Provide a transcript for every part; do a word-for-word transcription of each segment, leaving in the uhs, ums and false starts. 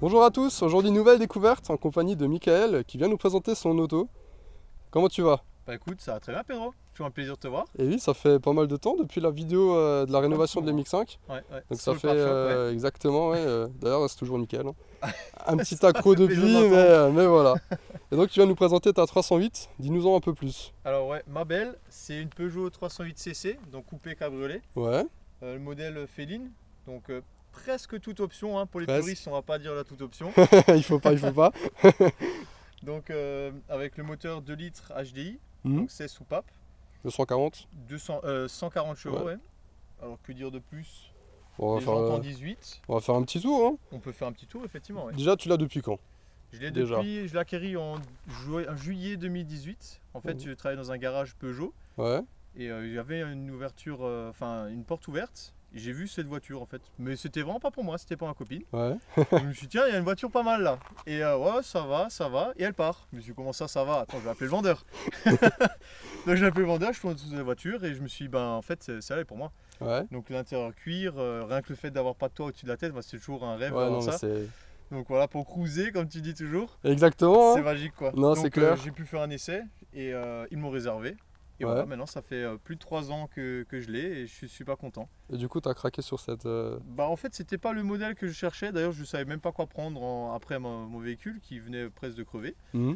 Bonjour à tous, aujourd'hui nouvelle découverte en compagnie de Mickael qui vient nous présenter son auto. Comment tu vas? Bah écoute, ça va très bien Pedro, toujours un plaisir de te voir. Et oui, ça fait pas mal de temps depuis la vidéo euh, de la rénovation de l'M X cinq. Ouais, ouais. Donc ça fait euh, ouais. exactement, ouais, euh, d'ailleurs c'est toujours nickel. Hein. Un petit accro depuis, mais, euh, mais voilà. Et donc tu viens nous présenter ta trois cent huit, dis-nous en un peu plus. Alors ouais, ma belle, c'est une Peugeot trois cent huit C C, donc coupé cabriolet. Ouais. Euh, le modèle féline, donc... Euh, presque toute option, hein. Pour les Presse. puristes on va pas dire la toute option. il faut pas, il faut pas. donc euh, avec le moteur deux litres H D I, mmh. donc seize soupapes. deux cent quarante cent quarante chevaux, ouais. ouais. Alors que dire de plus? On va, faire, euh... dix-huit. on va faire un petit tour. Hein. On peut faire un petit tour effectivement. Ouais. Déjà tu l'as depuis quand? Je l'ai depuis, je l'ai acquéri en ju juillet deux mille dix-huit. En fait mmh. je travaillais dans un garage Peugeot. Ouais. Et euh, il y avait une ouverture, enfin euh, une porte ouverte. J'ai vu cette voiture en fait, mais c'était vraiment pas pour moi, c'était pour ma copine. Ouais. Je me suis dit tiens, il y a une voiture pas mal là. Et euh, ouais, ça va, ça va, et elle part. Je me suis dit comment ça, ça va? Attends, je vais appeler le vendeur. Donc j'ai appelé le vendeur, je tourne autour de la voiture et je me suis dit ben en fait, ça allait pour moi. Ouais. Donc l'intérieur cuir, euh, rien que le fait d'avoir pas de toit au-dessus de la tête, bah, c'est toujours un rêve. Ouais, non, ça. Donc voilà, pour cruiser comme tu dis toujours. Exactement. C'est hein. magique quoi. Non, c'est clair. Euh, j'ai pu faire un essai et euh, ils m'ont réservé. Et ouais. voilà, maintenant ça fait plus de trois ans que, que je l'ai et je suis super content. Et du coup, tu as craqué sur cette... Euh... Bah en fait, c'était pas le modèle que je cherchais. D'ailleurs, je ne savais même pas quoi prendre en, après mon, mon véhicule qui venait presque de crever. Mmh.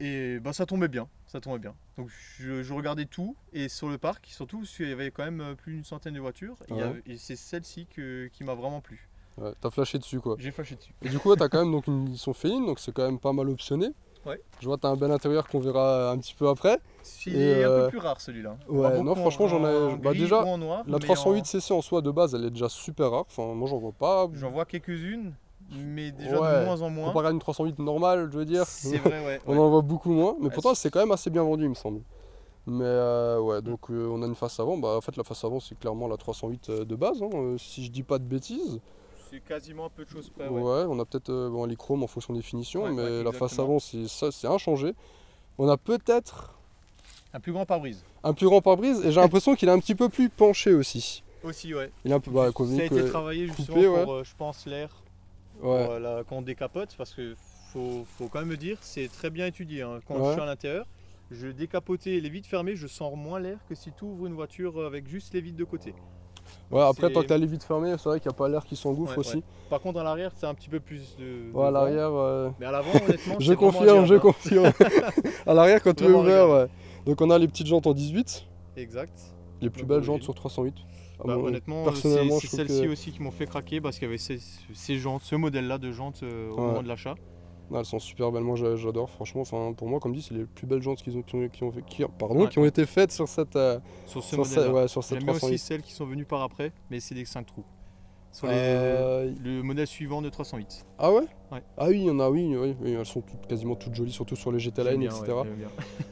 Et bah ça tombait bien, ça tombait bien. Donc je, je regardais tout et sur le parc, surtout parce qu'il y avait quand même plus d'une centaine de voitures. Ah ouais. Et, et c'est celle-ci qui m'a vraiment plu. Ouais, tu as flashé dessus quoi. J'ai flashé dessus. Et du coup, tu as quand même donc, une, ils sont féines, donc c'est quand même pas mal optionné. Ouais. Je vois tu as un bel intérieur qu'on verra un petit peu après. Il est euh... un peu plus rare celui-là. Ouais, non franchement j'en ai bah, gris, déjà ou en noir, la trois cent huit en... C C en soi de base elle est déjà super rare. Enfin moi j'en vois pas. J'en vois quelques-unes mais déjà ouais. de moins en moins. Comparé à une trois cent huit normale je veux dire. C'est vrai ouais. on ouais. en voit beaucoup moins mais ouais, pourtant c'est quand même assez bien vendu il me semble. Mais euh, ouais donc euh, on a une face avant. Bah en fait la face avant c'est clairement la trois cent huit de base hein, euh, si je dis pas de bêtises. Quasiment un peu de choses près. Ouais, ouais on a peut-être euh, bon, les chromes en fonction des finitions, ouais, mais ouais, la face avant c'est inchangé. On a peut-être un plus grand pare-brise. Un plus grand pare-brise et j'ai l'impression qu'il est un petit peu plus penché aussi. Aussi ouais. Il est un peu bah, ça a été travaillé coupé, justement ouais. pour euh, je pense l'air ouais. euh, quand on décapote parce que faut, faut quand même le dire c'est très bien étudié hein. Quand ouais. je suis à l'intérieur. Je décapotais les vitres fermées, je sens moins l'air que si tu ouvres une voiture avec juste les vitres de côté. Ouais, après tant que t'as les vitres fermées, c'est vrai qu'il n'y a pas l'air qui s'engouffre ouais, aussi. Ouais. Par contre, à l'arrière, c'est un petit peu plus de. Ouais, à l'arrière. Euh... Mais à l'avant, honnêtement. je confirme, je hein. confirme. à l'arrière, quand tout est ouvert, ouais. Donc, on a les petites jantes en dix-huit. Exact. Les plus donc, belles jantes sur trois cent huit. Ah, bah, bon, honnêtement, c'est celles-ci que... aussi qui m'ont fait craquer parce qu'il y avait ces, ces jantes, ce modèle-là de jantes euh, au ouais. moment de l'achat. Ah, elles sont super belles, moi j'adore franchement, enfin, pour moi comme dit c'est les plus belles jantes qu'ils ont, qui ont, qui ont, qui, pardon, ouais. qui ont été faites sur cette euh, sur ce sur modèle, ouais, sur cette j'aime aussi celles qui sont venues par après, mais c'est des cinq trous. Sur euh... les, le modèle suivant de trois cent huit. Ah ouais, ouais. Ah oui, il y en a, oui, oui, oui elles sont toutes, quasiment toutes jolies, surtout sur les G T Line, bien, et cetera. Ouais,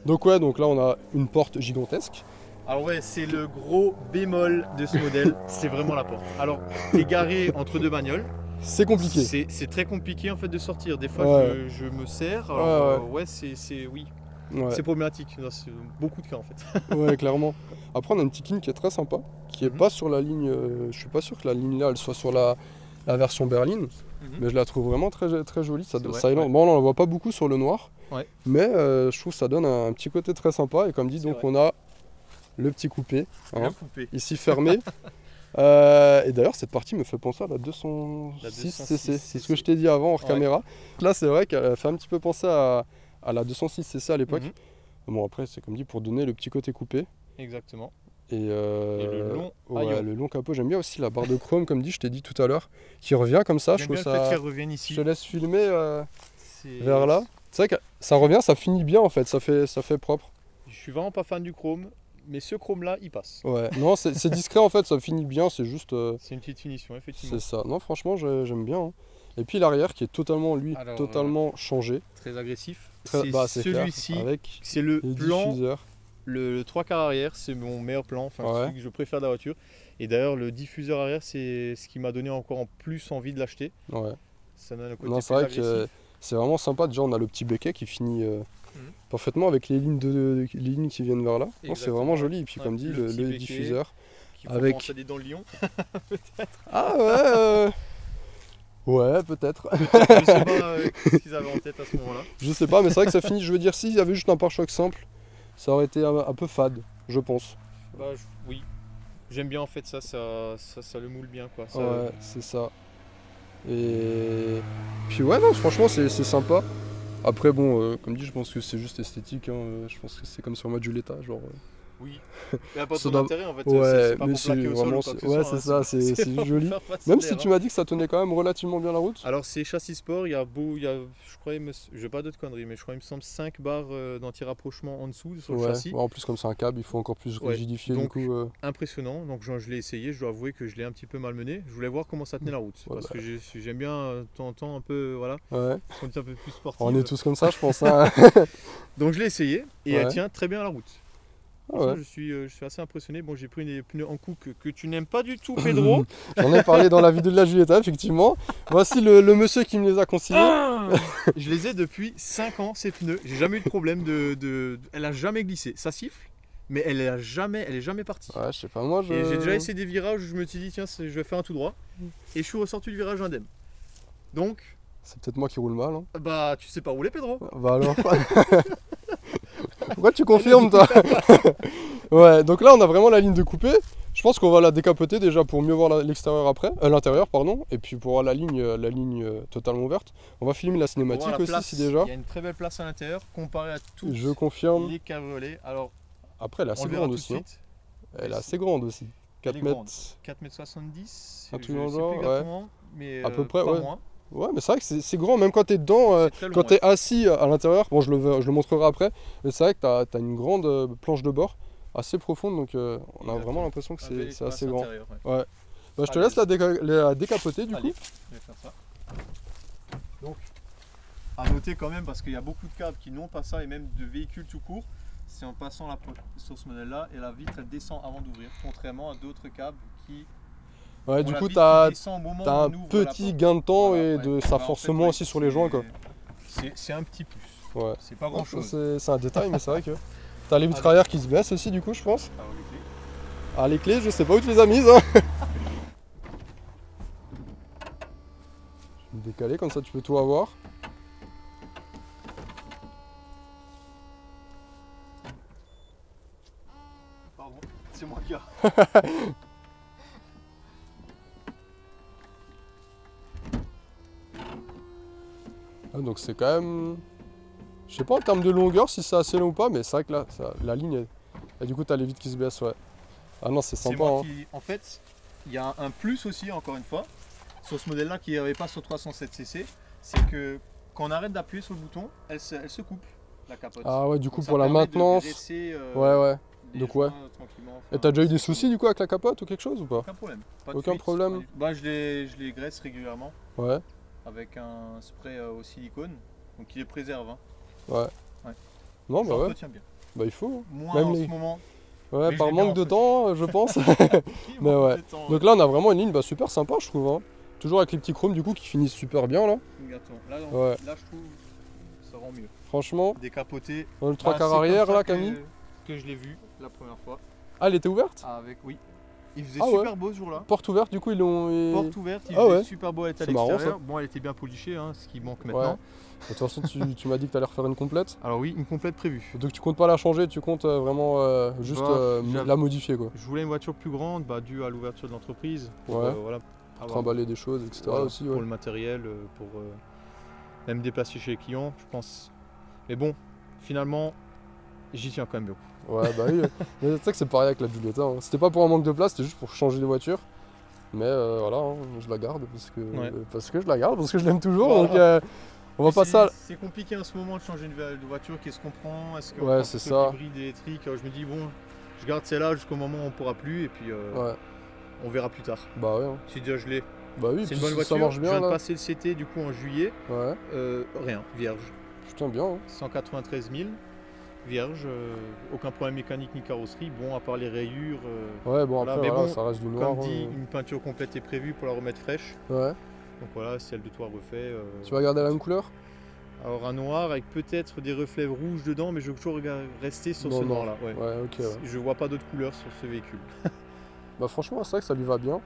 donc ouais, donc là on a une porte gigantesque. Alors ouais, c'est le gros bémol de ce modèle, c'est vraiment la porte. Alors, t'es garé entre deux bagnoles. C'est compliqué. C'est très compliqué en fait de sortir. Des fois, ouais. je, je me sers. Alors, ouais, ouais. ouais c'est oui. Ouais. C'est problématique. C'est beaucoup de cas en fait. Ouais, clairement. Après, on a un petit clean qui est très sympa, qui est mm-hmm. pas sur la ligne. Euh, je suis pas sûr que la ligne là, elle soit sur la, la version berline, mm-hmm. mais je la trouve vraiment très très jolie. Ça, ça ouais. Bon, on la voit pas beaucoup sur le noir, ouais. mais euh, je trouve que ça donne un, un petit côté très sympa. Et comme dit, donc vrai. on a le petit coupé, hein, coupé. ici fermé. Euh, et d'ailleurs cette partie me fait penser à la deux cent six C C, c'est ce que je t'ai dit avant hors ouais. caméra. Là c'est vrai qu'elle fait un petit peu penser à, à la deux cent six C C à l'époque. Mm-hmm. Bon après c'est comme dit pour donner le petit côté coupé. Exactement. Et, euh, et le, long ouais, le long capot, j'aime bien aussi la barre de chrome comme dit, je t'ai dit tout à l'heure, qui revient comme ça. Je trouve bien ça... le fait qu'elle revienne ici. Je te laisse filmer euh, vers là. C'est vrai que ça revient, ça finit bien en fait, ça fait, ça fait propre. Je suis vraiment pas fan du chrome. Mais ce chrome là il passe. Ouais, non, c'est discret en fait, ça finit bien, c'est juste. Euh... C'est une petite finition, effectivement. C'est ça, non, franchement, j'aime bien. Hein. Et puis l'arrière qui est totalement, lui, Alors, totalement euh, changé. Très agressif. Très... Bah, celui-ci, c'est le plan. Diffuseurs. Le, le trois quarts arrière, c'est mon meilleur plan, enfin, ouais. celui que je préfère de la voiture. Et d'ailleurs, le diffuseur arrière, c'est ce qui m'a donné encore en plus envie de l'acheter. Ouais. Ça donne un côté non, plus vrai agressif. C'est vraiment sympa. Déjà, on a le petit béquet qui finit. Euh... Mmh. Parfaitement avec les lignes, de, de, les lignes qui viennent vers là. C'est vraiment joli. Et puis ouais, comme dit, le, le diffuseur. Qui avec... à des dents de lion. Ah ouais euh... Ouais, peut-être. Peut-être. Je sais pas euh, ce qu'ils avaient en tête à ce moment-là. Je sais pas, mais c'est vrai que ça finit. Je veux dire, s'il y avait juste un pare-choc simple, ça aurait été un, un peu fade, je pense. Bah je, oui. J'aime bien en fait ça, ça, ça, ça le moule bien quoi. Ça... Ouais, c'est ça. Et puis ouais, non, franchement, c'est sympa. Après, bon, euh, comme dit, je pense que c'est juste esthétique. Hein. Je pense que c'est comme sur ma Giulietta, genre. Euh... Oui, mais il n'y a pas trop d'intérêt en fait, ouais, c'est pas pour plaquer au sol ou quoi que ce soit. Ouais, c'est ça, c'est joli. Même si tu m'as dit que ça tenait quand même relativement bien la route. Alors c'est châssis sport, il y a beau, il y a, je crois, me, je vais pas d'autres conneries, mais je crois il me semble cinq barres d'anti-rapprochement en dessous sur le ouais, châssis. Ouais, en plus comme c'est un câble, il faut encore plus rigidifier ouais, donc, du coup. Euh... Impressionnant, donc je, je l'ai essayé, je dois avouer que je l'ai un petit peu malmené. Je voulais voir comment ça tenait la route, ouais, parce bah... que j'aime bien de temps en temps un peu, voilà, ouais. On est un peu plus sportif. On est tous comme ça, je pense. Donc je l'ai essayé et elle tient très bien la route. Ah ouais. je, suis, je suis assez impressionné. Bon, j'ai pris des pneus en coupe que, que tu n'aimes pas du tout, Pedro. J'en ai parlé dans la vidéo de la Giulietta, effectivement. Voici le, le monsieur qui me les a consignés. Ah, je les ai depuis cinq ans, ces pneus. J'ai jamais eu de problème. De, de, de... Elle a jamais glissé. Ça siffle, mais elle n'est jamais, elle est jamais partie. Ouais, je sais pas, moi. J'ai je... déjà essayé des virages où je me suis dit, tiens, je vais faire un tout droit. Et je suis ressorti du virage indemne. Donc. C'est peut-être moi qui roule mal. Hein. Bah, tu sais pas rouler, Pedro. Bah alors. Pourquoi tu confirmes toi? Ouais, donc là on a vraiment la ligne de coupée. Je pense qu'on va la décapoter déjà pour mieux voir l'extérieur après, euh, l'intérieur pardon, et puis pour voir la ligne, la ligne totalement verte. On va filmer la cinématique la aussi place, si déjà. Il y a une très belle place à l'intérieur comparée à tous. Je confirme. Les cabriolets. Alors. Après elle est assez grande aussi. Hein. Elle est assez grande aussi. quatre mètres soixante-dix. Un truc genre, ouais. Mais à euh, peu près, ouais. Moins. Ouais, mais c'est vrai que c'est grand, même quand t'es dedans, euh, long, quand t'es ouais. assis à l'intérieur, bon je le, je le montrerai après, mais c'est vrai que t'as t'as une grande euh, planche de bord, assez profonde, donc euh, on a vraiment l'impression que c'est assez grand. Ouais. Ouais. Bah, je te laisse la, déca la décapoter du Allez, coup. Je vais faire ça. Donc, à noter quand même, parce qu'il y a beaucoup de câbles qui n'ont pas ça, et même de véhicules tout court, c'est en passant la, sur ce modèle-là, et la vitre elle descend avant d'ouvrir, contrairement à d'autres câbles qui... Ouais, on du coup, tu as, as un petit gain de temps voilà, et ouais. de, ça bah, force moins en fait, ouais, aussi sur les joints. C'est un petit plus. Ouais. C'est pas grand chose. C'est un détail, mais c'est vrai que. Tu as les vitres arrière qui se baissent aussi, du coup, je pense. Ah, les clés. Ah, les clés, je sais pas où tu les as mises. Hein. Je vais me décaler, comme ça, tu peux tout avoir. Pardon, c'est moi qui a. Donc c'est quand même, je sais pas en termes de longueur si c'est assez long ou pas, mais c'est vrai que là, ça, la ligne, est... et du coup t'as les vitres qui se baissent, ouais. Ah non, c'est sympa. Moi hein. qui... En fait, il y a un plus aussi, encore une fois, sur ce modèle-là qui n'y avait pas sur trois cent sept C C, c'est que quand on arrête d'appuyer sur le bouton, elle se, elle se coupe, la capote. Ah ouais, du coup donc, pour la maintenance, de laisser, euh, ouais ouais. Donc ouais. Enfin, et t'as déjà eu des soucis du coup avec la capote ou quelque chose ou pas? Aucun problème. Pas Aucun fuite, problème. Pas... Bah je les, je les graisse régulièrement. Ouais. Avec un spray au silicone, donc il les préserve. Hein. Ouais. ouais. Non, bah ouais. Bien. Bah il faut. Moins Même en les... ce moment. Ouais, mais par manque de temps, je pense. mais ouais. Temps, donc là, on a vraiment une ligne bah, super sympa, je trouve. Hein. Toujours avec les petits chromes du coup qui finissent super bien là. Là, on... ouais. là, je trouve ça rend mieux. Franchement. Décapoté. Dans le trois quarts bah, arrière là, Camille. Que je l'ai vu la première fois. Ah, elle était ouverte? Avec oui. Il faisait ah super ouais. beau ce jour-là. Porte ouverte, du coup, ils l'ont. Porte ouverte, il ah faisait ouais. super beau, elle était à l'extérieur. Bon, elle était bien polichée, hein, ce qui manque maintenant. Ouais. De toute façon, tu, tu m'as dit que tu allais refaire une complète. Alors, oui, une complète prévue. Donc, tu comptes pas la changer, tu comptes euh, vraiment euh, juste bah, euh, la modifier, quoi. Je voulais une voiture plus grande, bah, due à l'ouverture de l'entreprise. Pour ouais. euh, voilà, avoir... trimballer des choses, et cetera. Voilà, aussi, ouais. Pour le matériel, pour euh, même déplacer chez les clients, je pense. Mais bon, finalement, j'y tiens quand même beaucoup. Ouais, bah oui, mais c'est que c'est pareil avec la Giulietta. Hein. C'était pas pour un manque de place, c'était juste pour changer de voiture. Mais euh, voilà, hein, je la garde parce que, ouais. euh, parce que je la garde, parce que je l'aime toujours. Voilà. Donc euh, on va pas ça. C'est compliqué en ce moment de changer de voiture. Qu'est-ce qu'on prend? Est-ce qu'on ouais, c'est hybride électrique? Je me dis, bon, je garde celle-là jusqu'au moment où on pourra plus et puis euh, ouais. on verra plus tard. Bah ouais. Hein. Si déjà je l'ai. Bah oui, c'est une bonne voiture. Ça marche bien. Je viens là. de passer le C T du coup en juillet. Ouais. Euh, rien, vierge. Putain, bien. Hein. cent quatre-vingt-treize mille. Vierge, euh, aucun problème mécanique ni carrosserie, bon à part les rayures. Euh, ouais, bon après, voilà, mais bon, ça reste du noir. Comme dit, euh... une peinture complète est prévue pour la remettre fraîche. Ouais. Donc voilà, celle de toit refait. Euh, tu vas garder la même couleur? Alors un noir avec peut-être des reflets rouges dedans, mais je veux toujours rester sur non, ce noir-là. Ouais. Ouais, okay, ouais. Je vois pas d'autres couleurs sur ce véhicule. Bah franchement, c'est vrai que ça lui va bien.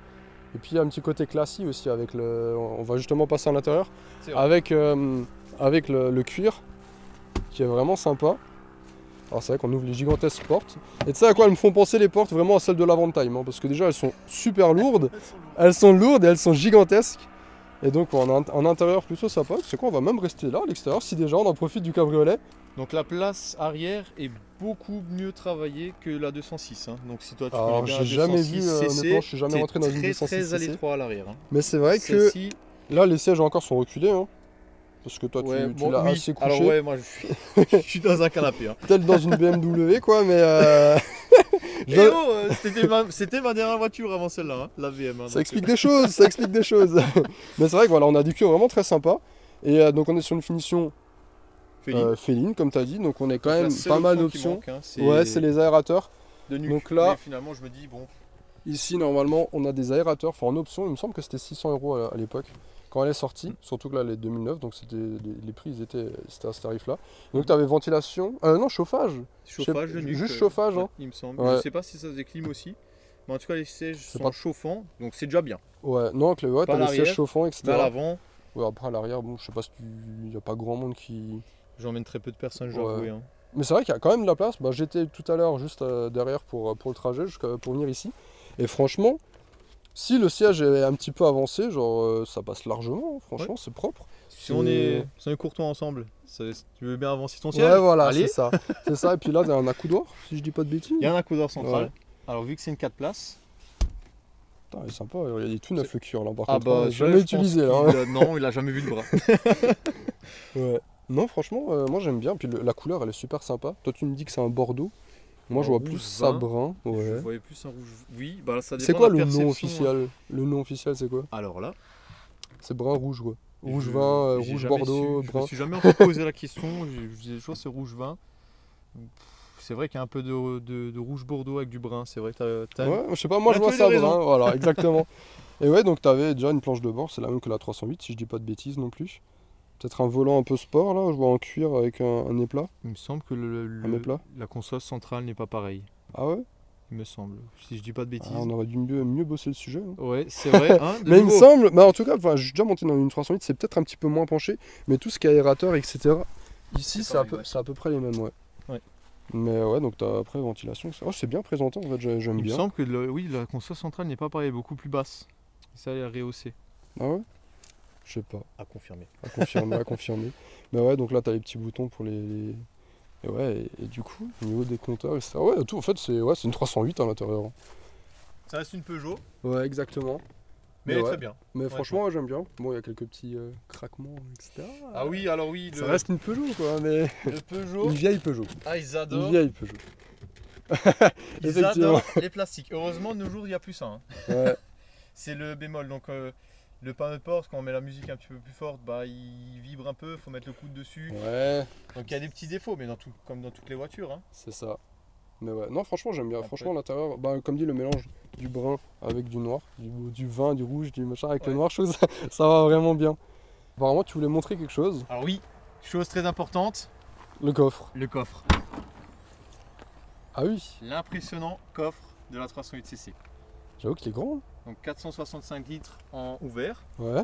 Et puis il y a un petit côté classique aussi avec le. On va justement passer à l'intérieur avec, euh, avec le, le cuir qui est vraiment sympa. Alors c'est vrai qu'on ouvre les gigantesques portes. Et tu sais à quoi elles me font penser les portes? Vraiment à celles de l'Avantime, hein, parce que déjà elles sont super lourdes, elles sont lourdes et elles sont gigantesques. Et donc on a un intérieur plutôt sympa. C'est quoi, on va même rester là à l'extérieur si déjà on en profite du cabriolet. Donc la place arrière est beaucoup mieux travaillée que la deux cent six. Hein. Donc si toi tu Alors j'ai jamais vu, C C, honnêtement je suis jamais rentré dans une deux cent six. C'est très à l'étroit à l'arrière. Hein. Mais c'est vrai que là les sièges encore sont reculés. Hein. Parce que toi ouais, tu, bon, tu l'as oui. assez couché. Alors ouais, moi je suis, je suis dans un canapé. Hein. Peut-être dans une B M W quoi, mais... Euh... je... oh, c'était ma... ma dernière voiture avant celle-là, hein, la V M. Hein, ça donc... explique des choses, ça explique des choses. Mais c'est vrai que voilà, on a du cuir vraiment très sympa. Et euh, donc on est sur une finition féline, euh, féline comme tu as dit. Donc on est quand donc, même pas mal d'options. Hein, ouais, c'est les aérateurs. De nuque. Donc là, mais finalement je me dis bon... Ici normalement on a des aérateurs, enfin en option, il me semble que c'était six cents euros à l'époque. Quand elle est sortie, surtout que là, les deux mille neuf, donc c'était les, les prix, ils étaient, c'était à ce tarif-là. Donc tu avais ventilation, euh, non, chauffage. Chauffage, je sais, juste que, chauffage, hein. Il me semble. Ouais. Je sais pas si ça faisait clim aussi, mais en tout cas, les sièges sont pas... chauffants, donc c'est déjà bien. Ouais, non, que ouais, t'as les sièges chauffants, et cetera. À l'avant. Ouais, après à l'arrière, bon, je sais pas si tu, il y a pas grand monde qui. J'emmène très peu de personnes, je ouais. hein. Mais c'est vrai qu'il y a quand même de la place. Bah, j'étais tout à l'heure juste euh, derrière pour pour le trajet, pour venir ici, et franchement. Si le siège est un petit peu avancé, genre euh, ça passe largement, franchement, ouais. c'est propre. Si on est, si on est courtois ensemble, ça, tu veux bien avancer ton siège? Ouais, voilà, c'est ça. C'est ça, et puis là, il y a un accoudoir, si je dis pas de bêtises. Il y a un accoudoir central. Ouais. Alors, vu que c'est une quatre places. Putain, il est sympa, il est tout neuf est... le cuir là, par ah contre. Ah bah, jamais utilisé là. Hein. Non, il a jamais vu le bras. Ouais. Non, franchement, euh, moi j'aime bien. Puis le, la couleur, elle est super sympa. Toi, tu me dis que c'est un bordeaux. Moi, un je vois plus ça brun. Ouais. Je voyais plus un rouge. Oui, bah ça dépend. C'est quoi de la le nom officiel hein. Le nom officiel, c'est quoi? Alors là, c'est brun rouge quoi. Rouge je, vin, euh, rouge bordeaux, su, brun. Je me suis jamais encore posé la question. Je, je disais, je crois c'est rouge vin. C'est vrai qu'il y a un peu de, de, de rouge bordeaux avec du brun. C'est vrai. T as, t as... Ouais, je sais pas. Moi, je vois ça brun. Voilà, exactement. Et ouais, donc tu avais déjà une planche de bord. C'est la même que la trois cent huit, si je dis pas de bêtises non plus. Peut-être un volant un peu sport là, je vois en cuir avec un, un éplat. Il me semble que le, le, la console centrale n'est pas pareille. Ah ouais? Il me semble, si je dis pas de bêtises. Ah, on aurait dû mieux, mieux bosser le sujet. Hein. Ouais, c'est vrai. Hein, mais nouveau. Il me semble, bah, en tout cas, je suis déjà monté dans une trois cent huit, c'est peut-être un petit peu moins penché, mais tout ce qui est aérateur, et cetera. Ici, c'est à, ouais. à peu près les mêmes, ouais. ouais. Mais ouais, donc t'as après ventilation, oh, c'est bien présentant en fait, j'aime bien. Il me semble que le, oui, la console centrale n'est pas pareille, beaucoup plus basse. Ça elle est rehaussée. Ah ouais? Je sais pas. À confirmer. À confirmer, à confirmer. Mais ouais, donc là, tu as les petits boutons pour les. Et ouais, et, et du coup, au niveau des compteurs, et cetera. Ouais, tout, en fait, c'est ouais, une trois cent huit à l'intérieur. Ça reste une Peugeot. Ouais, exactement. Mais, mais elle est ouais. très bien. Mais ouais, franchement, ouais, j'aime bien. Bon, il y a quelques petits euh, craquements, et cetera. Ah oui, alors oui. Le... Ça reste une Peugeot, quoi. Mais... Le Peugeot. Une vieille Peugeot. Ah, ils adorent. Une vieille Peugeot. Ils adorent les plastiques. Heureusement, de nos jours, il n'y a plus ça. Hein. Ouais. C'est le bémol. Donc. Euh... Le panneau de porte, quand on met la musique un petit peu plus forte, bah, il vibre un peu, il faut mettre le coude dessus. Ouais. Donc il y a des petits défauts, mais dans tout, comme dans toutes les voitures. Hein. C'est ça. Mais ouais, non, franchement, j'aime bien. Après. Franchement, l'intérieur, bah, comme dit, le mélange du brun avec du noir, du, du vin, du rouge, du machin avec ouais. le noir, chose, ça, ça va vraiment bien. Apparemment, tu voulais montrer quelque chose. Alors oui, chose très importante. Le coffre. Le coffre. Ah oui. L'impressionnant coffre de la trois cent huit C C. J'avoue qu'il est grand. Donc quatre cent soixante-cinq litres en ouvert. Ouais.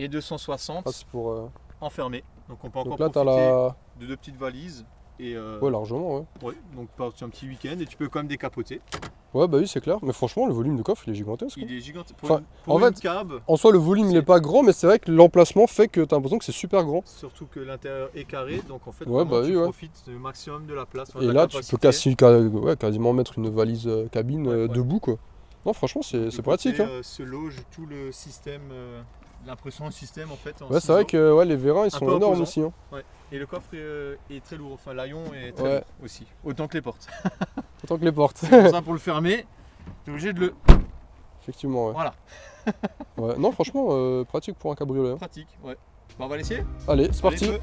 Et deux cent soixante ah, pour, euh... en fermé. Donc on peut encore là, profiter la... de deux petites valises. Et euh... Ouais, largement, ouais. Ouais, donc c'est un petit week-end et tu peux quand même décapoter. Ouais, bah oui, c'est clair. Mais franchement, le volume de coffre, il est gigantesque. Il est gigantesque. Pour enfin, une, pour en une fait, cab, en soi, le volume n'est pas grand, mais c'est vrai que l'emplacement fait que tu as l'impression que c'est super grand. Surtout que l'intérieur est carré, donc en fait, ouais, bah, tu oui, profites ouais. du maximum de la place. Enfin, et la là, capacité. Tu peux quasi, ouais, quasiment mettre une valise cabine ouais, ouais. debout, quoi. Non, franchement, c'est pratique. Euh, hein. Se loge tout le système, euh, l'impression du système en fait. En ouais, c'est vrai que ouais, les vérins ils sont énormes opposant. Aussi. Hein. Ouais. Et le coffre est, euh, est très lourd, enfin l'aillon est très ouais. lourd aussi. Autant que les portes. Autant que les portes. C'est pour ça, pour le fermer, t'es obligé de le. Effectivement, ouais. Voilà. Ouais. Non, franchement, euh, pratique pour un cabriolet. Hein. Pratique, ouais. Bah, on va l'essayer. Allez, c'est parti. Allez,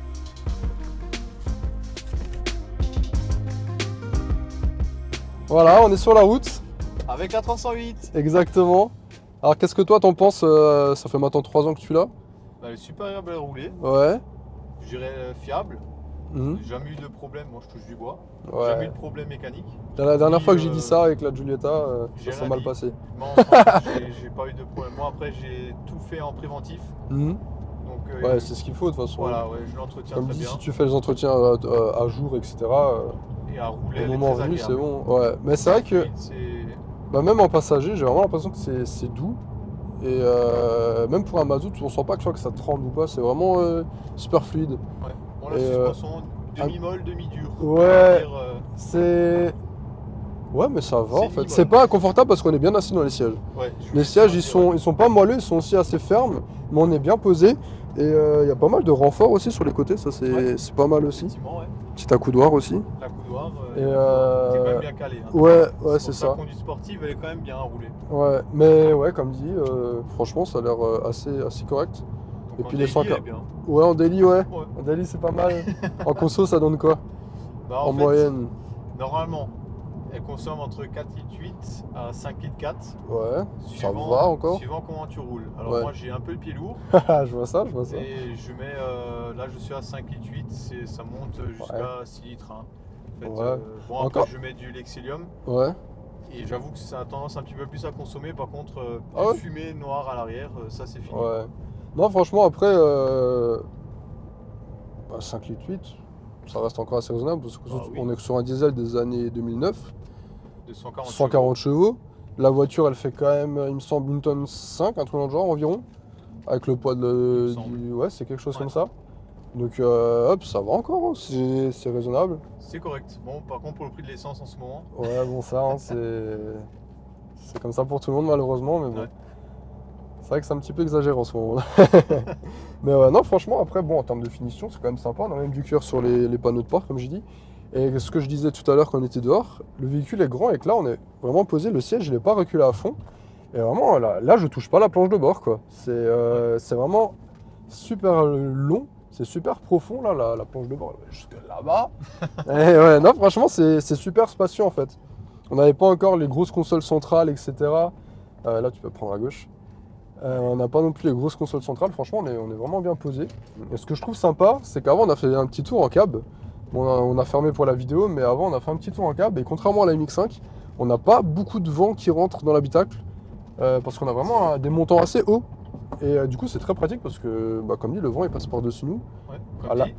voilà, on est sur la route. Avec la trois cent huit. Exactement. Alors qu'est-ce que toi t'en penses? euh, Ça fait maintenant trois ans que tu l'as. Bah, elle est super agréable à rouler. Ouais. Je dirais euh, fiable. Mmh. J'ai jamais eu de problème, moi je touche du bois, ouais. Jamais eu de problème mécanique. La, la dernière puis, fois que j'ai euh, dit ça avec la Giulietta, euh, ça s'est mal passé. Non, j'ai pas eu de problème. Moi après j'ai tout fait en préventif. Mmh. Donc, euh, ouais, c'est ce qu'il faut de toute façon. Voilà, ouais, je l'entretiens très dit, bien. Si tu fais les entretiens à, à, à jour, et cetera. Et à rouler, au moment venu, c'est bon. Ouais. Mais c'est vrai que bah, même en passager, j'ai vraiment l'impression que c'est doux. Et euh, même pour un mazout, on sent pas que, soit que ça tremble ou pas, c'est vraiment euh, super fluide. Ouais. Bon, la suspension euh, demi-molle, demi-dure. Ouais, euh... c'est... Ouais, mais ça va en fait. C'est pas inconfortable parce qu'on est bien assis dans les sièges. Ouais, les sièges, ils sont, ils sont pas moelleux, ils sont aussi assez fermes, mais on est bien posé. Et il euh, y a pas mal de renforts aussi sur les côtés, ça c'est ouais. Pas mal aussi. Ouais. Petit accoudoir aussi. L'accoudoir, euh, euh... t'es quand même bien calé. Hein. Ouais, ouais, c'est ça. La conduite sportive, elle est quand même bien roulée. Ouais, mais ouais, comme dit, euh, franchement, ça a l'air assez, assez correct. Donc et puis les cent quarante. Ouais, en daily, ouais. ouais. En daily, c'est pas mal. En conso, ça donne quoi bah, En, en fait, moyenne. Normalement, elle consomme entre quatre virgule huit litres à cinq virgule quatre litres. Ouais, suivant, ça va encore. Suivant comment tu roules. Alors ouais. Moi, j'ai un peu le pied lourd. Je vois ça, je vois ça. Et je mets, euh, là, je suis à cinq virgule huit litres, ça monte jusqu'à ouais. six litres. Hein. En fait, ouais. euh, bon, après, encore. Je mets du Lexilium. Ouais. Et j'avoue que ça a tendance un petit peu plus à consommer. Par contre, euh, ah ouais. fumée noire à l'arrière, euh, ça, c'est fini. Ouais. Non, franchement, après, euh, bah, cinq virgule huit litres, ça reste encore assez raisonnable parce qu'on ah, oui. est sur un diesel des années deux mille neuf, de cent quarante chevaux. La voiture, elle fait quand même, il me semble, une tonne cinq, un truc dans le genre environ, avec le poids de, du, ouais, c'est quelque chose ouais. comme ça. Donc, euh, hop, ça va encore, hein. C'est raisonnable. C'est correct. Bon, par contre, pour le prix de l'essence en ce moment. Ouais, bon, ça, hein, c'est, c'est comme ça pour tout le monde malheureusement, mais bon. Ouais. C'est vrai que c'est un petit peu exagéré en ce moment. Mais euh, non, franchement, après, bon, en termes de finition, c'est quand même sympa. On a même du cœur sur les, les panneaux de port, comme j'ai dit. Et ce que je disais tout à l'heure quand on était dehors, le véhicule est grand et que là, on est vraiment posé. Le siège, il n'est pas reculé à fond. Et vraiment, là, là je ne touche pas la planche de bord, quoi. C'est euh, vraiment super long. C'est super profond, là, la, la planche de bord. Jusque là-bas. Ouais, non, franchement, c'est super spacieux, en fait. On n'avait pas encore les grosses consoles centrales, et cetera. Euh, là, tu peux prendre à gauche. Euh, on n'a pas non plus les grosses consoles centrales, franchement on est, on est vraiment bien posé. Et ce que je trouve sympa, c'est qu'avant on a fait un petit tour en cab. Bon, on, a, on a fermé pour la vidéo, mais avant on a fait un petit tour en cab. Et contrairement à la M X cinq, on n'a pas beaucoup de vent qui rentre dans l'habitacle. Euh, parce qu'on a vraiment un, des montants assez hauts. Et euh, du coup c'est très pratique parce que, bah, comme dit, le vent il passe par-dessus nous. Ouais, comme voilà. dit,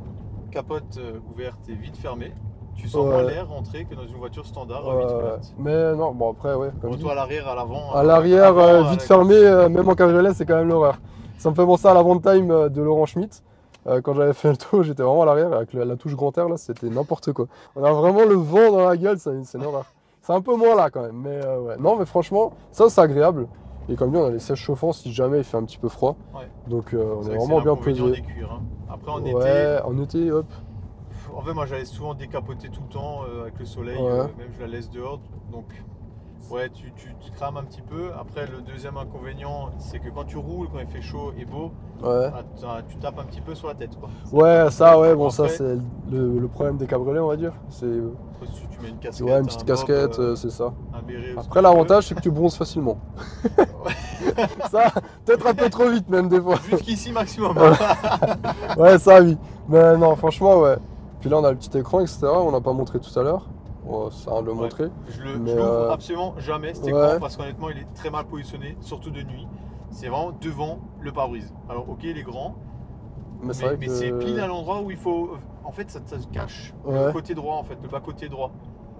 capote euh, ouverte et vide fermée. Tu sens moins euh, l'air rentrer que dans une voiture standard euh, vite ouverte. Mais non, bon après, ouais. Retour à l'arrière, à l'avant. À l'arrière, euh, vite fermé, euh, même en cabriolet, c'est quand même l'horreur. Ça me fait penser à l'avant-time de Laurent Schmidt. Euh, quand j'avais fait le tour, j'étais vraiment à l'arrière, avec la, la touche grand air, là, c'était n'importe quoi. On a vraiment le vent dans la gueule, c'est une horreur. C'est un peu moins là quand même, mais euh, ouais. Non, mais franchement, ça, c'est agréable. Et comme dit, on a les sièges chauffants si jamais il fait un petit peu froid. Ouais. Donc, euh, on est, est vraiment bien posé. Hein. Après, en ouais, été. En été, hop. En fait, moi, j'allais souvent décapoter tout le temps euh, avec le soleil, ouais. euh, même je la laisse dehors. Donc, ouais, tu, tu, tu crames un petit peu. Après, le deuxième inconvénient, c'est que quand tu roules, quand il fait chaud et beau, ouais. tu, tu tapes un petit peu sur la tête. Quoi. Ouais, ça, ouais, bon, après, ça, c'est le, le problème des cabriolets, on va dire. Si tu mets une casquette. Ouais, une petite un casquette, euh, c'est ça. Un béret, après, l'avantage, c'est que tu bronzes facilement. Ça, peut-être un peu trop vite, même des fois. Jusqu'ici, maximum. Ouais, ça, oui. Mais non, franchement, ouais. Puis là, on a le petit écran, et cetera. On n'a pas montré tout à l'heure. Oh, ça va le ouais. montrer. Je le je euh... absolument jamais cet écran ouais. parce qu'honnêtement, il est très mal positionné, surtout de nuit. C'est vraiment devant le pare-brise. Alors, ok, il est grand, mais, mais, mais que... c'est pile à l'endroit où il faut. En fait, ça, ça se cache ouais. le côté droit, en fait, le bas côté droit.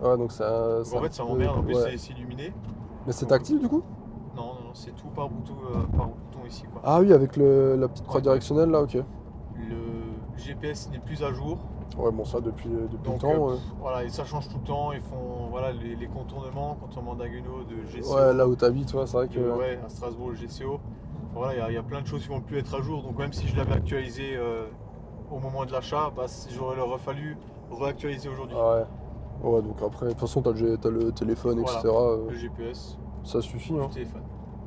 Ouais, donc ça. Donc, en fait, ça m'emmerde. Peu... En plus, ouais. c'est illuminé. Mais c'est tactile du coup? Non, non, non, c'est tout par bouton, euh, par bouton ici. Quoi. Ah oui, avec le, la petite croix ouais. directionnelle là, ok. Le G P S n'est plus à jour. Ouais, bon, ça depuis, depuis longtemps. Euh, ouais. Voilà, et ça change tout le temps. Ils font voilà, les, les contournements, contournement d'Agno, de G C O. Ouais, là où t'habites, ouais, c'est vrai que. Euh, ouais, à Strasbourg, le G C O. Voilà, il y, y a plein de choses qui vont plus être à jour. Donc, même si je l'avais actualisé euh, au moment de l'achat, bah, j'aurais fallu réactualiser aujourd'hui. Ah ouais. Ouais, donc après, de toute façon, t'as le, t'as le téléphone, voilà, et cetera. Le G P S. Ça suffit. Le hein. téléphone.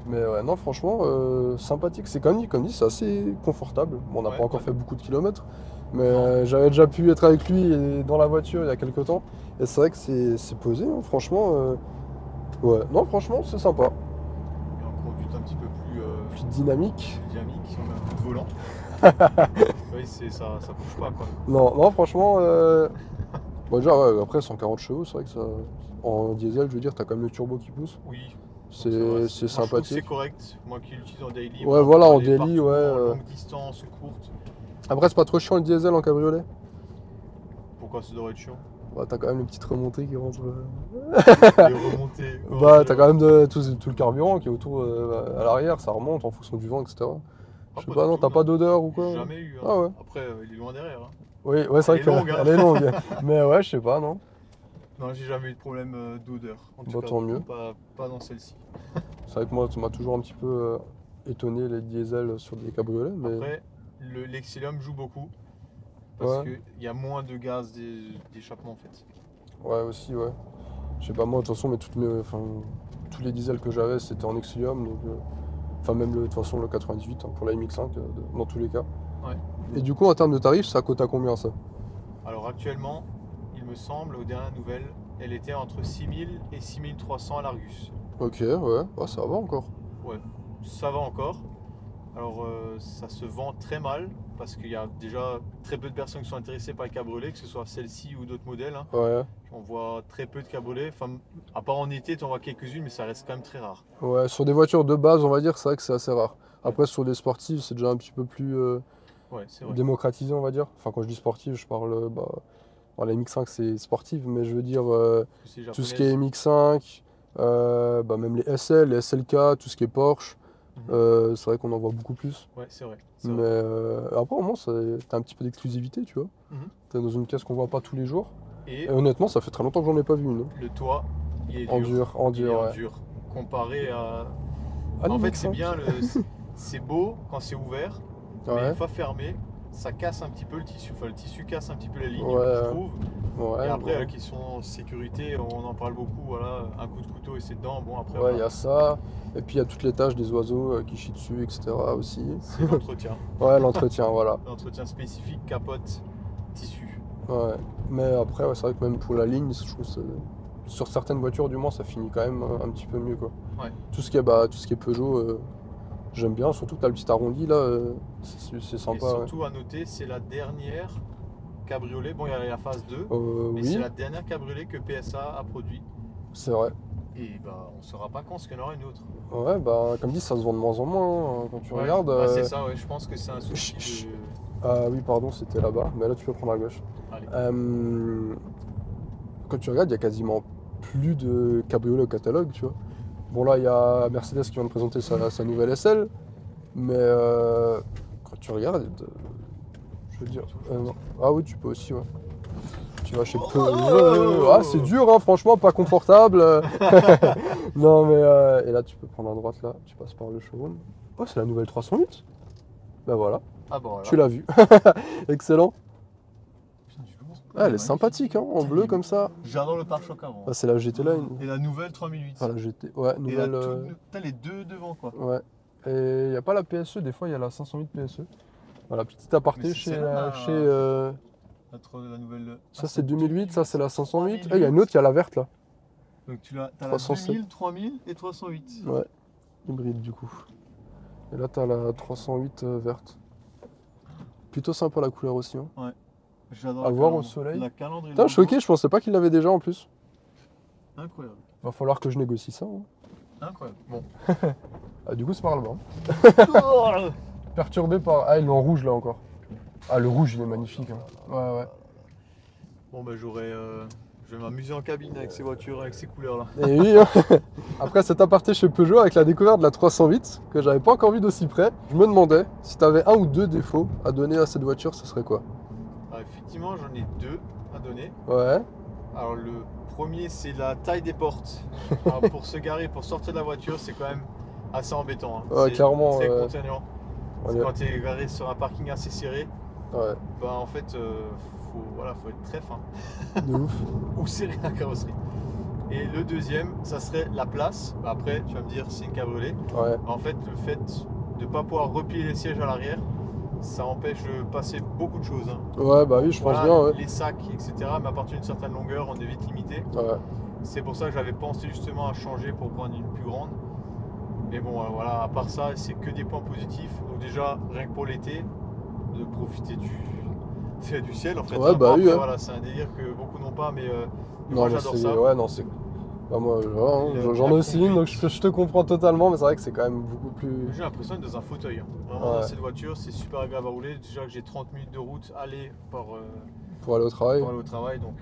Mais ouais, non, franchement, euh, sympathique. C'est comme dit, comme dit, c'est assez confortable. Bon, on n'a ouais, pas encore ouais. fait beaucoup de kilomètres. Mais euh, j'avais déjà pu être avec lui et dans la voiture il y a quelques temps. Et c'est vrai que c'est posé, hein, franchement. Euh, ouais, non, franchement, c'est sympa. conduite un petit peu plus, euh, plus dynamique. Plus dynamique, on a un coup de volant. Oui, ça, ça bouge pas quoi. Non, non franchement, euh... bon, déjà, ouais, après cent quarante chevaux, c'est vrai que ça. En diesel, je veux dire, t'as quand même le turbo qui pousse. Oui. C'est sympathique. C'est correct, moi qui l'utilise en daily. Ouais, voilà, en daily, ouais. Euh... longue distance, courte. Après, c'est pas trop chiant le diesel en cabriolet? Pourquoi ça devrait être chiant? Bah, t'as quand même les petites remontées qui rentrent. Les remontées. Bah, t'as quand même de, tout, tout le carburant qui est autour euh, à l'arrière, ça remonte en fonction du vent, et cetera. Ah, je sais pas, pas non, t'as pas d'odeur ou quoi? Jamais eu. Hein. Ah ouais. Après, euh, il est loin derrière. Hein. Oui, ouais, c'est vrai qu'elle est, hein. est longue. Mais ouais, je sais pas, non. Non, j'ai jamais eu de problème d'odeur. En tout bah, cas, tant mieux. Pas, pas dans celle-ci. C'est vrai que moi, ça m'a toujours un petit peu euh, étonné les diesels sur des cabriolets. Mais... Après, l'Excelium le, joue beaucoup. Parce ouais. qu'il y a moins de gaz d'échappement en fait. Ouais, aussi, ouais. Je sais pas, moi, de toute façon, mais toutes mes, tous les diesels que j'avais, c'était en Exilium. Enfin, euh, même de toute façon, le quatre-vingt-dix-huit hein, pour la M X cinq, euh, dans tous les cas. Ouais. Et du coup, en termes de tarifs, ça cote à combien ça? Alors, actuellement, il me semble, aux dernières nouvelles, elle était entre six mille et six mille trois cents à l'Argus. Ok, ouais, bah, ça va encore. Ouais, ça va encore. Alors, euh, ça se vend très mal. Parce qu'il y a déjà très peu de personnes qui sont intéressées par les cabriolets, que ce soit celle-ci ou d'autres modèles. Hein. Ouais. On voit très peu de cabriolets. Enfin, à part en été, tu en vois quelques-unes, mais ça reste quand même très rare. Ouais, sur des voitures de base, on va dire, c'est vrai que c'est assez rare. Après, sur des sportives, c'est déjà un petit peu plus euh, ouais, vrai. démocratisé, on va dire. Enfin, quand je dis sportive, je parle. Bah, bah, la M X cinq, c'est sportive, mais je veux dire euh, tout ce qui est M X cinq, euh, bah, même les S L, les S L K, tout ce qui est Porsche. Euh, c'est vrai qu'on en voit beaucoup plus. Ouais, c'est vrai. Mais vrai. Euh, après, au moins, t'as un petit peu d'exclusivité, tu vois. Mm -hmm. T'es dans une caisse qu'on voit pas tous les jours. Et, et honnêtement, ça fait très longtemps que j'en ai pas vu une. Le toit, il est en dur. En dur, en ouais. dur. Comparé à. Ah, en fait, c'est bien. Le... c'est beau quand c'est ouvert, ouais. mais une fois fermé, ça casse un petit peu le tissu. Enfin, le tissu casse un petit peu la ligne, ouais. je trouve. Ouais, et après, ouais. la question sécurité, on en parle beaucoup. Voilà, un coup de couteau et c'est dedans. Bon, après. Ouais, il y a ça. Et puis il y a toutes les tâches des oiseaux qui chient dessus, et cetera aussi. C'est l'entretien. Ouais, l'entretien, voilà. L'entretien spécifique, capote, tissu. Ouais, mais après, ouais, c'est vrai que même pour la ligne, je trouve ça, sur certaines voitures, du moins, ça finit quand même un petit peu mieux, quoi. Ouais. Tout ce qui est, bah, tout ce qui est Peugeot, euh, j'aime bien. Surtout que t'as le petit arrondi, là, euh, c'est sympa. Et surtout, ouais. à noter, c'est la dernière cabriolet. Bon, il y a la phase deux, euh, mais oui. c'est la dernière cabriolet que P S A a produit. C'est vrai. Et bah, on ne saura pas quand, parce qu'il y en aura une autre. Ouais, bah, comme dit, ça se vend de moins en moins hein, quand tu ouais. regardes. Euh... Ah, c'est ça, ouais, je pense que c'est un souci. De... Ah oui, pardon, c'était là-bas, mais là tu peux prendre à gauche. Allez. Euh... Quand tu regardes, il y a quasiment plus de cabriolets au catalogue, tu vois. Bon, là, il y a Mercedes qui vient de présenter sa, sa nouvelle S L, mais euh... quand tu regardes, euh... je veux dire. Euh... Ah oui, tu peux aussi, ouais. Tu vas chez Peugeot. Oh ah, c'est dur, hein, franchement, pas confortable. Non, mais. Euh, et là, tu peux prendre à droite, là. Tu passes par le showroom. Oh, c'est la nouvelle trois cent huit. Ben voilà. Ah, bon, voilà. Tu l'as vu. Excellent. Ah, elle est sympathique, hein, en bleu comme ça. J'adore le pare-choc avant. Ah, c'est la G T Line. Et la nouvelle trois mille huit. Ah, la G T. Ouais, nouvelle. Et la toute... Putain, les deux devant, quoi. Ouais. Et il n'y a pas la P S E, des fois, il y a la cinq cent huit P S E. Voilà, petite aparté chez. La... chez euh... La nouvelle... Ça c'est deux mille huit, ça c'est la cinq cent huit. Il hey, y a une autre, il y a la verte là. Donc tu as, as la deux mille, trois mille et trois cent huit. Ouais, hybride du coup. Et là tu as la trois cent huit euh, verte. Plutôt sympa la couleur aussi. Hein. Ouais, j'adore. À voir au soleil. La calandre. Putain, choqué, je pensais pas qu'il l'avait déjà en plus. Incroyable. Va falloir que je négocie ça. Hein. Incroyable. Bon. Ah, du coup c'est par là-bas. Hein. Perturbé par. Ah, il est en rouge là encore. Ah, le rouge il est magnifique. Hein. Ouais, ouais. Bon, ben j'aurais. Euh, je vais m'amuser en cabine avec ces voitures, avec ces couleurs là. Et oui, hein. Après cet aparté chez Peugeot avec la découverte de la trois cent huit que j'avais pas encore vu d'aussi près, je me demandais si tu avais un ou deux défauts à donner à cette voiture, ce serait quoi? Alors, effectivement, j'en ai deux à donner. Ouais. Alors, le premier, c'est la taille des portes. Alors, pour se garer, pour sortir de la voiture, c'est quand même assez embêtant. Hein. Ouais, clairement. C'est euh... contraignant. Parce que quand tu es garé sur un parking assez serré. Ouais. Bah en fait, euh, faut, voilà, faut être très fin. De ouf. Ou serrer la carrosserie. Et le deuxième, ça serait la place. Après, tu vas me dire, c'est une cabriolet. Ouais. En fait, le fait de ne pas pouvoir replier les sièges à l'arrière, ça empêche de passer beaucoup de choses. Hein. Ouais, bah oui, je voilà, pense bien. Ouais. Les sacs, et cetera. Mais à partir d'une certaine longueur, on est vite limité. Ouais. C'est pour ça que j'avais pensé justement à changer pour prendre une plus grande. Mais bon, voilà, à part ça, c'est que des points positifs. Donc déjà, rien que pour l'été, de profiter du, du ciel, en fait. Ouais, bah oui, ouais. Voilà, c'est un délire que beaucoup n'ont pas, mais euh, non, moi j'adore ça. Ouais, non, c'est... Bah moi, ouais, j'en ai aussi une, donc je, je te comprends totalement, mais c'est vrai que c'est quand même beaucoup plus... J'ai l'impression d'être dans un fauteuil, hein. Vraiment, ouais. Dans cette voiture, c'est super agréable à rouler. Déjà que j'ai trente minutes de route, aller par... Euh, pour aller au travail. Pour aller au travail, donc...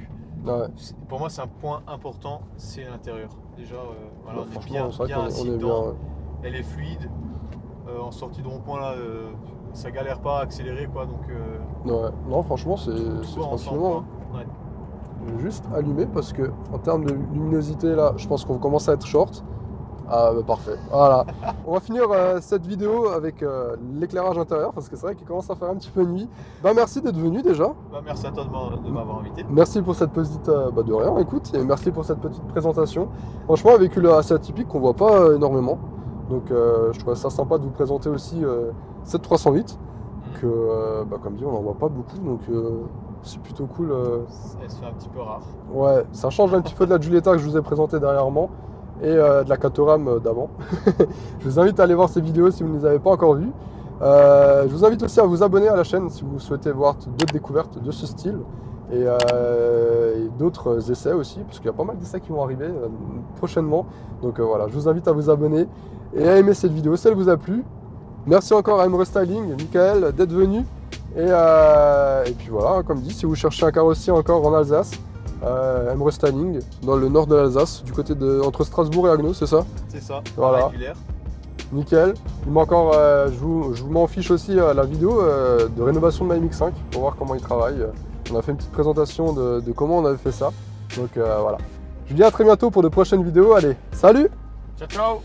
Ouais. Pour moi, c'est un point important, c'est l'intérieur. Déjà, euh, voilà, ouais, on est bien, bien assis dedans, ouais. Elle est fluide. Euh, en sortie de rond-point, là, euh, ça galère pas à accélérer, quoi, donc... Euh, ouais, non, franchement, c'est tranquillement. Juste allumé parce que en termes de luminosité là je pense qu'on commence à être short. Ah bah parfait, voilà. On va finir euh, cette vidéo avec euh, l'éclairage intérieur parce que c'est vrai qu'il commence à faire un petit peu nuit. Bah merci d'être venu déjà. Bah, merci à toi de m'avoir invité. Merci pour cette petite euh, bah de rien écoute et merci pour cette petite présentation. Franchement un véhicule assez atypique qu'on voit pas euh, énormément. Donc euh, je trouvais ça sympa de vous présenter aussi euh, cette trois cent huit que euh, bah, comme dit on n'en voit pas beaucoup donc euh, c'est plutôt cool. Elle se fait un petit peu rare. Ouais, ça change un petit peu de la Giulietta que je vous ai présentée dernièrement et euh, de la Caterham d'avant. Je vous invite à aller voir ces vidéos si vous ne les avez pas encore vues. Euh, je vous invite aussi à vous abonner à la chaîne si vous souhaitez voir d'autres découvertes de ce style et, euh, et d'autres essais aussi, parce qu'il y a pas mal d'essais qui vont arriver euh, prochainement. Donc euh, voilà, je vous invite à vous abonner et à aimer cette vidéo si elle vous a plu. Merci encore à MRestyling, Mickael, d'être venu. Et, euh, et puis voilà, comme dit, si vous cherchez un carrossier encore en Alsace, euh, MRestyling, dans le nord de l'Alsace, du côté de entre Strasbourg et Agno, c'est ça? C'est ça, voilà. Nickel. Il m'a encore, euh, je vous, je vous m'en fiche aussi euh, la vidéo euh, de rénovation de ma M X cinq pour voir comment il travaille. On a fait une petite présentation de, de comment on avait fait ça. Donc euh, voilà. Je vous dis à très bientôt pour de prochaines vidéos. Allez, salut! Ciao, ciao!